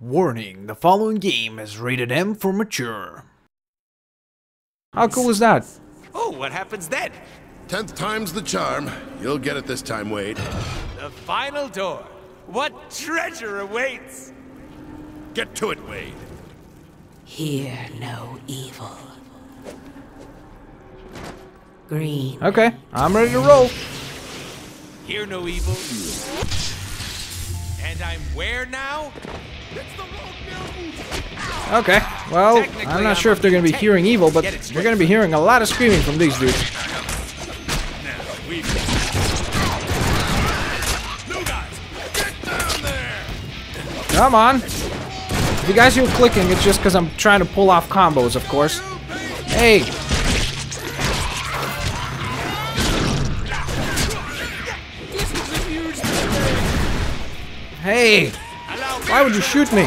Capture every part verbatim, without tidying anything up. Warning, the following game is rated M for mature. How cool is that? Oh, what happens then? Tenth time's the charm. You'll get it this time, Wade. The final door. What treasure awaits? Get to it, Wade. Hear no evil. Green. Okay, I'm ready to roll. Hear no evil. And I'm where now? Okay, well, I'm not sure if they're going to be hearing evil, but we're going to be hearing a lot of screaming from these dudes. Come on. If you guys hear clicking, it's just because I'm trying to pull off combos, of course. Hey. Hey. Why would you shoot me?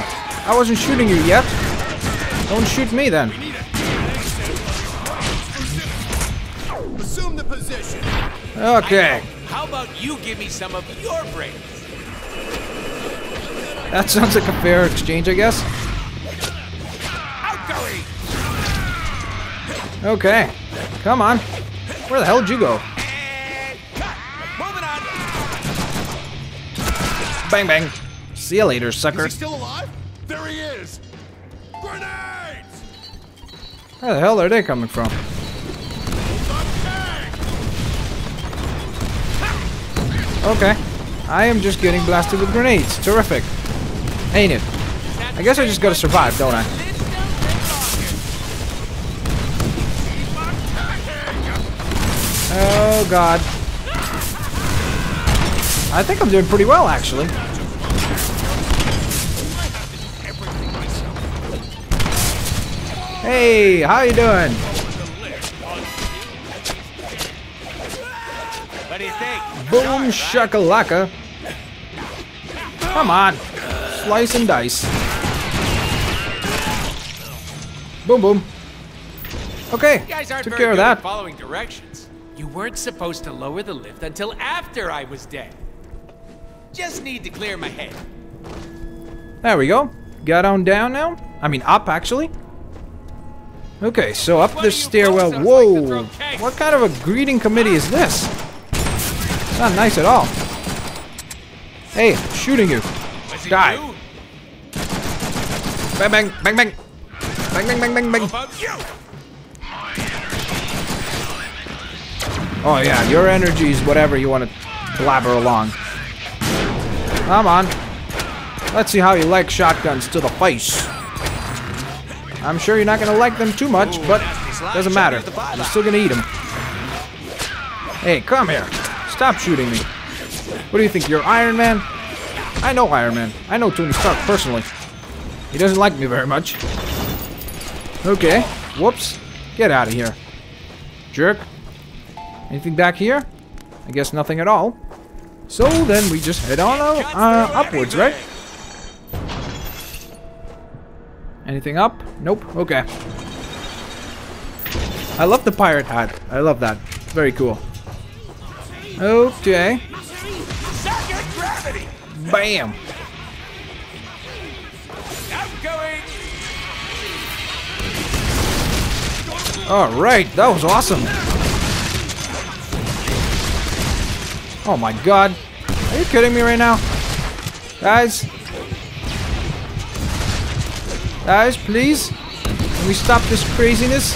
I wasn't shooting you yet. Don't shoot me then. Assume the position. Okay. How about you give me some of your brains? That sounds like a fair exchange, I guess. Okay. Come on. Where the hell did you go? Bang bang. See you later, sucker. Is he still alive? There he is. Grenades! Where the hell are they coming from? Okay. I am just getting blasted with grenades. Terrific. Ain't it? I guess I just gotta survive, don't I? Oh, God. I think I'm doing pretty well, actually. Hey, how you doing? What do you think? Boom shakalaka. Come on. Slice and dice. Boom boom. Okay. Took care of that. Following directions. You weren't supposed to lower the lift until after I was dead. Just need to clear my head. There we go. Got on down now. I mean up actually. Okay, so up this stairwell. Whoa! What kind of a greeting committee is this? It's not nice at all. Hey, I'm shooting you. Die. Bang bang bang bang. Bang bang bang bang bang. Oh yeah, your energy is whatever you want to blabber along. Come on. Let's see how you like shotguns to the face. I'm sure you're not going to like them too much, but doesn't matter. You're still going to eat them. Hey, come here. Stop shooting me. What do you think, you're Iron Man? I know Iron Man. I know Tony Stark personally. He doesn't like me very much. Okay. Whoops. Get out of here. Jerk. Anything back here? I guess nothing at all. So then we just head on uh, upwards, right? Anything up? Nope. Okay. I love the pirate hat. I love that. Very cool. Okay. Bam. All right. That was awesome. Oh my God. Are you kidding me right now? Guys. Guys, please, can we stop this craziness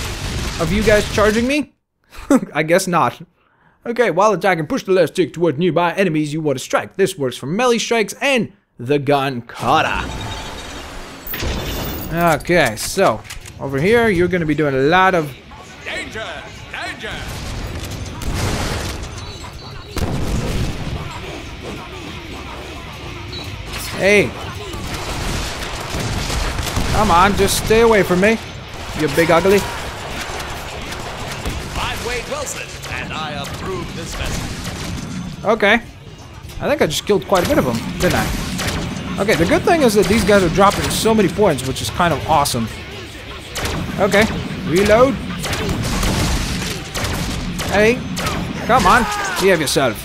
of you guys charging me? I guess not. Okay, while attacking, push the left stick toward nearby enemies you want to strike. This works for melee strikes and the gun kata. Okay, so, over here, you're going to be doing a lot of... Danger! Danger! Hey! Come on, just stay away from me, you big ugly. I'm Wade Wilson, and I approve this message. Okay. I think I just killed quite a bit of them, didn't I? Okay, the good thing is that these guys are dropping so many points, which is kind of awesome. Okay, reload. Hey, come on, behave yourself.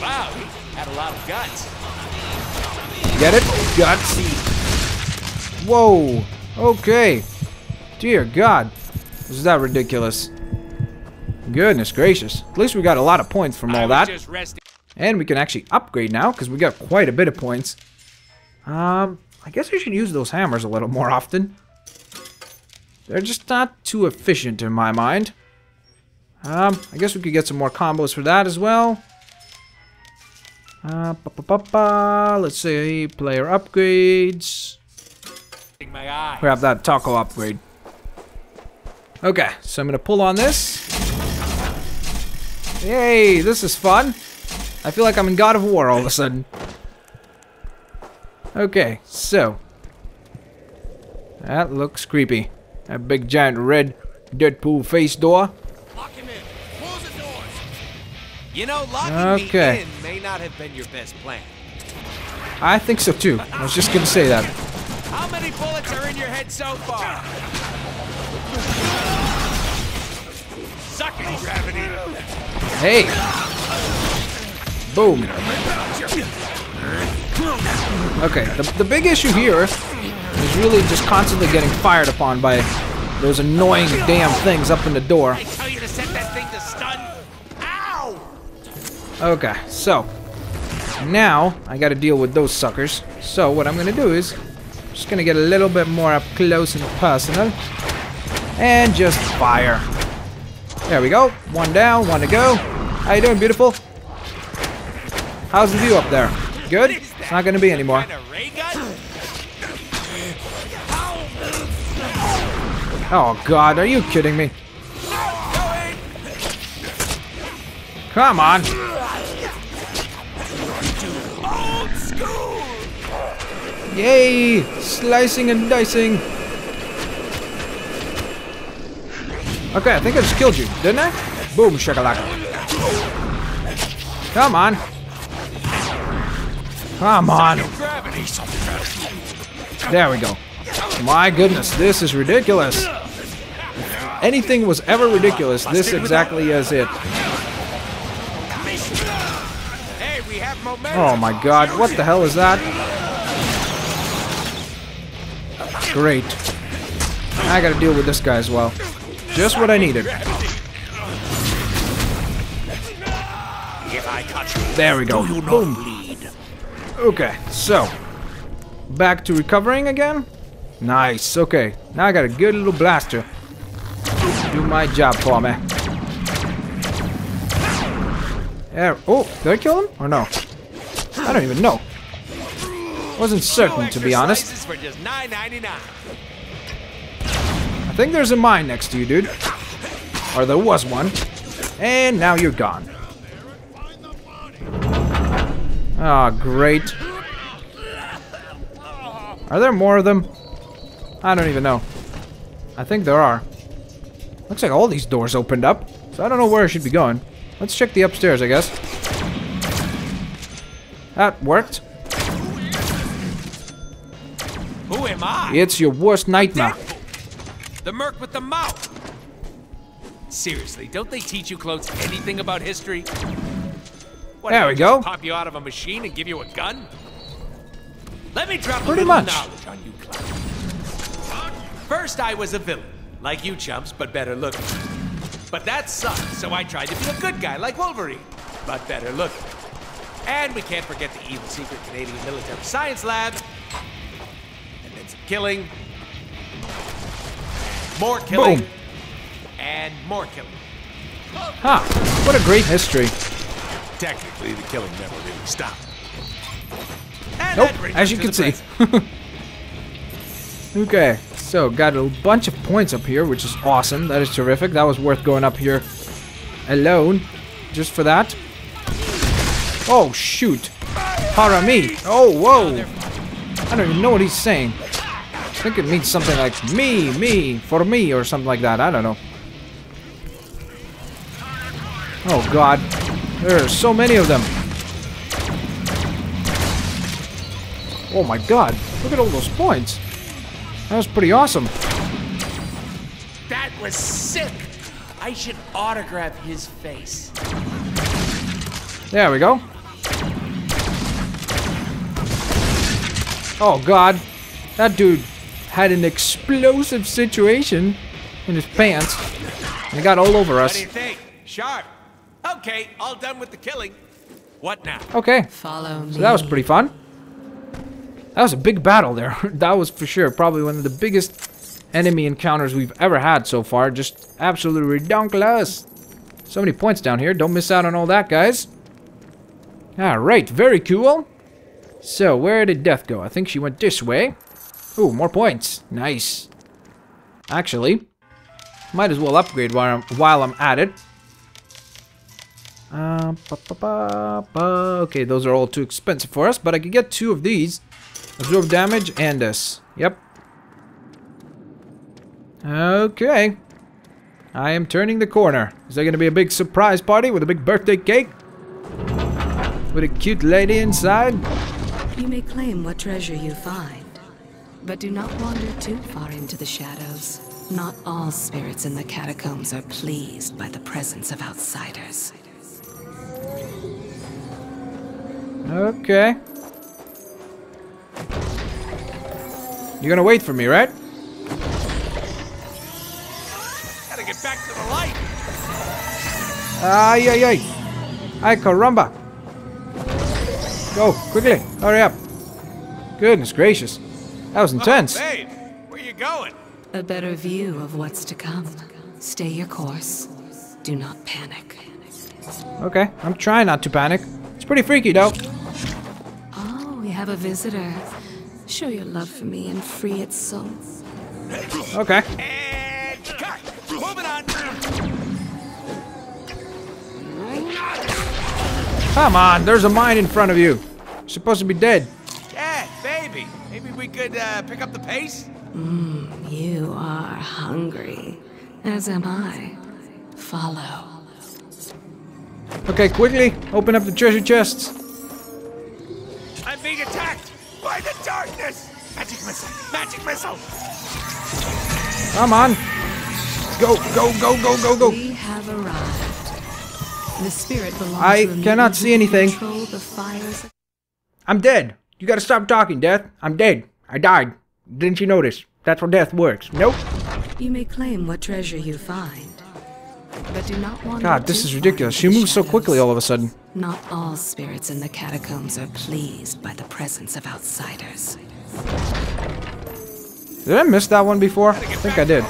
Wow, had a lot of guts. Get it? Gutsy. Whoa. Okay. Dear God. Is that ridiculous? Goodness gracious. At least we got a lot of points from all that. And we can actually upgrade now because we got quite a bit of points. Um, I guess I should use those hammers a little more often. They're just not too efficient in my mind. Um, I guess we could get some more combos for that as well. Uh, ba -ba -ba -ba. Let's see, player upgrades. Grab that taco upgrade. Okay, so I'm gonna pull on this. Yay, this is fun. I feel like I'm in God of War all of a sudden. Okay, so. That looks creepy. That big giant red Deadpool face door. You know, locking okay. me in may not have been your best plan. I think so too. I was just gonna say that. How many bullets are in your head so far? Sucking gravity. Hey. Boom. Okay. The the big issue here is really just constantly getting fired upon by those annoying damn things up in the door. I tell you to set that thing to stun. Okay, so now I gotta deal with those suckers. So what I'm gonna do is just gonna get a little bit more up close and personal and just fire. There we go. One down, one to go. How you doing, beautiful? How's the view up there? Good? It's not gonna be anymore. Oh God, are you kidding me? Come on. Yay! Slicing and dicing! Okay, I think I just killed you, didn't I? Boom, shakalaka. Come on! Come on! There we go. My goodness, this is ridiculous. If anything was ever ridiculous, this exactly is it. Oh my God, what the hell is that? Great. I gotta deal with this guy as well. Just what I needed. There we go. Boom. Okay, so. Back to recovering again? Nice, okay. Now I got a good little blaster. Do my job for me. There. Oh, did I kill him? Or no? I don't even know. Wasn't certain, to be honest. I think there's a mine next to you, dude. Or there was one. And now you're gone. Ah, oh, great. Are there more of them? I don't even know. I think there are. Looks like all these doors opened up. So I don't know where I should be going. Let's check the upstairs, I guess. That worked. Who am I? It's your worst nightmare. Deadpool. The merc with the mouth. Seriously, don't they teach you clones anything about history? What, there we go. Pop you out of a machine and give you a gun. Let me drop Pretty a little much. knowledge on you, clown. First, I was a villain, like you chumps, but better looking. But that sucked, so I tried to be a good guy like Wolverine, but better looking. And we can't forget the evil secret Canadian military science lab. And then some killing. More killing. Boom. And more killing. Huh. What a great history. Technically, the killing never really stopped. And nope, as you can see. Okay, so got a bunch of points up here, which is awesome. That is terrific. That was worth going up here alone just for that. Oh, shoot. Para me. Oh, whoa. I don't even know what he's saying. I think it means something like me, me, for me, or something like that. I don't know. Oh, God. There are so many of them. Oh, my God. Look at all those points. That was pretty awesome. That was sick. I should autograph his face. There we go. Oh god, that dude had an explosive situation in his pants and it got all over us. What do you think? Sharp. Okay, all done with the killing. What now? Okay. Follow me. So that was pretty fun. That was a big battle there. That was for sure probably one of the biggest enemy encounters we've ever had so far. Just absolutely redonkulous. So many points down here. Don't miss out on all that, guys. Alright, very cool. So, where did Death go? I think she went this way. Ooh, more points. Nice. Actually, might as well upgrade while I'm, while I'm at it. Uh, ba, ba, ba, ba. Okay, those are all too expensive for us, but I could get two of these. Absorb damage and this. Yep. Okay. I am turning the corner. Is there going to be a big surprise party with a big birthday cake? With a cute lady inside? You may claim what treasure you find, but do not wander too far into the shadows. Not all spirits in the catacombs are pleased by the presence of outsiders. Okay. You're gonna wait for me, right? Gotta get back to the light. Ay, ay, ay. Ay, caramba. Go, quickly. Hurry up. Goodness gracious. That was intense. Oh, babe. Where you going? A better view of what's to come. Stay your course. Do not panic. Okay, I'm trying not to panic. It's pretty freaky, though. Oh, we have a visitor. Show your love for me and free its soul. Okay. And cut. Moving on. Come on, there's a mine in front of you. You're supposed to be dead. Yeah, baby. Maybe we could uh, pick up the pace? Mm, you are hungry, as am I. Follow. Okay, quickly, open up the treasure chests. I'm being attacked by the darkness! Magic missile! Magic missile! Come on! Go, go, go, go, go, go! We have arrived. The spirit belongs I to cannot see anything. The fires. I'm dead. You gotta stop talking, Death. I'm dead. I died. Didn't you notice? That's how death works. Nope. You may claim what treasure you find, but do not want. God, this is ridiculous. She moves so quickly all of a sudden. Not all spirits in the catacombs are pleased by the presence of outsiders. Did I miss that one before? I think I did.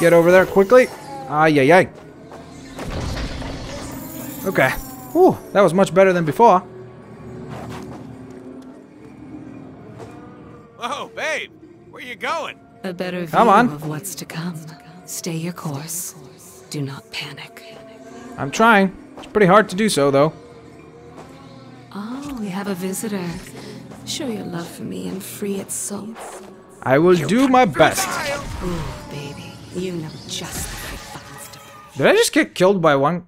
Get over there quickly. Ay, ay, ay. Okay. Whew, that was much better than before. Oh, babe, where you going? A better view come on. Of what's to come. Stay your course. Do not panic. I'm trying. It's pretty hard to do so, though. Oh, we have a visitor. Show your love for me and free its soul. I will you do my best. Ooh, baby, you know just the right buttons to push. Did I just get killed by one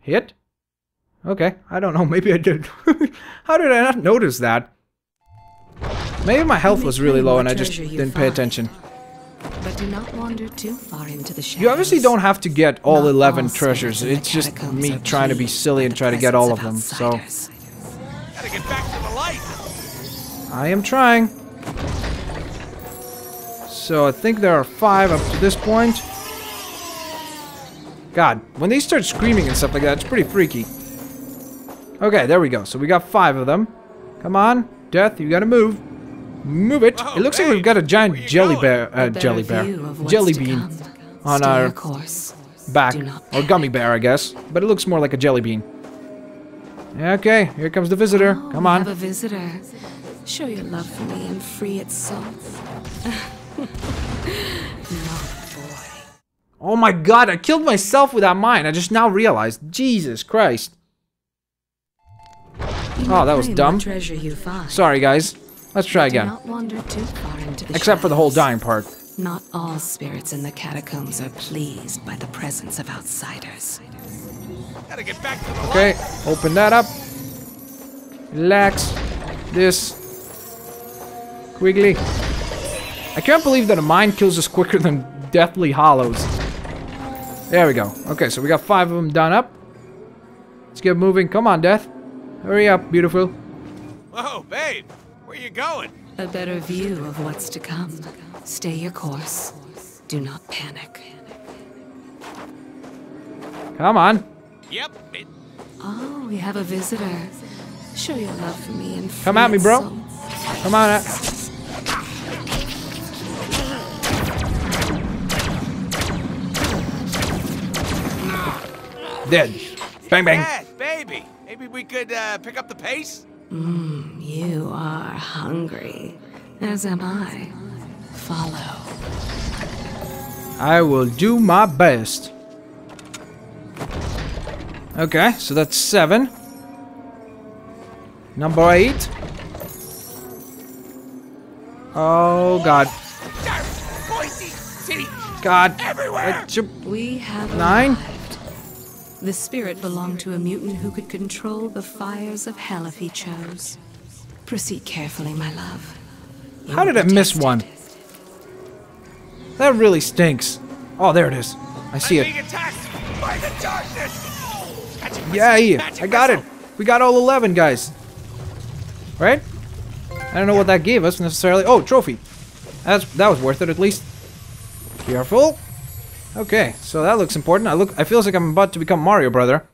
hit? Okay, I don't know. Maybe I did. How did I not notice that? Maybe my health was really low and I just didn't pay attention. But do not wander too far into the shadows. You obviously don't have to get all eleven treasures. It's just me trying to be silly and try to get all of them. So gotta get back to the light. I am trying. So I think there are five up to this point. God, when they start screaming and stuff like that, it's pretty freaky. Okay, there we go. So we got five of them. Come on, Death, you gotta move. Move it. Whoa, it looks babe. Like we've got a giant jelly bear, uh, jelly bear, jelly bean on our back, or gummy bear, I guess. But it looks more like a jelly bean. Okay, here comes the visitor. Oh, come on. Have a visitor. Show your love for me and free its soul. Oh my God! I killed myself with that mine. I just now realized. Jesus Christ! Oh, that was dumb. Sorry, guys. Let's try again. Except for the whole dying part. Not all spirits in the catacombs are pleased by the presence of outsiders. Okay, open that up. Relax. This. Quigley. I can't believe that a mine kills us quicker than Deathly Hollows. There we go. Okay, so we got five of them done up. Let's get moving. Come on, Death. Hurry up, beautiful. Whoa, babe! Where you going? A better view of what's to come. Stay your course. Do not panic. Come on. Yep. Oh, we have a visitor. Show your love for me and come at me, bro. Soul. Come on at. Dead. Bang bang. Yeah, baby. Maybe we could uh, pick up the pace. Mm, you are hungry, as am I. Follow. I will do my best. Okay, so that's seven. Number eight. Oh God. God. Everywhere. We have nine. Arrived. The spirit belonged to a mutant who could control the fires of hell if he chose. Proceed carefully, my love. You How did I miss one? That really stinks. Oh, there it is. I see I'm it. Attacked by the darkness. Magic yeah, yeah. Magic I got missile. It. We got all eleven, guys. Right? I don't know what that gave us necessarily. Oh, trophy. That's that was worth it at least. Careful. Okay, so that looks important. I look. I feel like I'm about to become Mario, brother.